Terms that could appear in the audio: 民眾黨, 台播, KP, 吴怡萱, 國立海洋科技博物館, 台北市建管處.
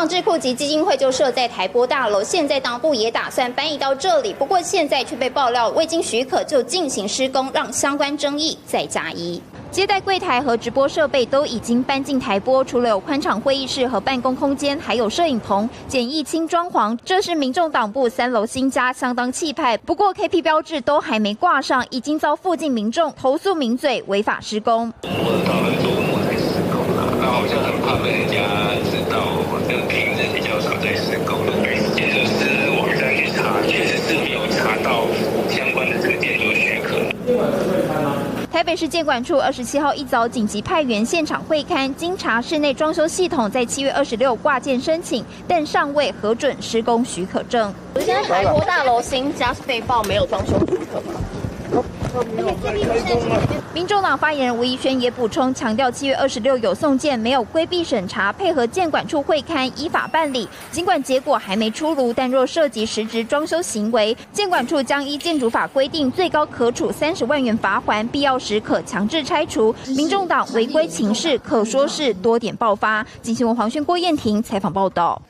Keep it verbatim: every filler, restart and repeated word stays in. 障智库及基金会就设在台播大楼，现在党部也打算搬移到这里，不过现在却被爆料未经许可就进行施工，让相关争议再加一。 接待柜台和直播设备都已经搬进台播，除了有宽敞会议室和办公空间，还有摄影棚，简易轻装潢。这是民众党部三楼新家，相当气派。不过 K P 标志都还没挂上，已经遭附近民众投诉名嘴违法施工。我的讨论说我在施工啦，那好像很怕被人家知道，我这个平日比较少在施工的，而且就是网站去查，确实是没有查到相关的这个建筑许可。 台北市建管处二十七号一早紧急派员现场会勘，经查室内装修系统在七月二十六挂件申请，但尚未核准施工许可证。现在台播大楼新家被曝没有装修许可吗？民众党发言人吴怡萱也补充强调，七月二十六有送件，没有规避审查，配合建管处会勘依法办理。尽管结果还没出炉，但若涉及实质装修行为，建管处将依建筑法规定，最高可处三十万元罚款，必要时可强制拆除。民众党违规情势可说是多点爆发。今天新闻黄轩、郭燕婷采访报道。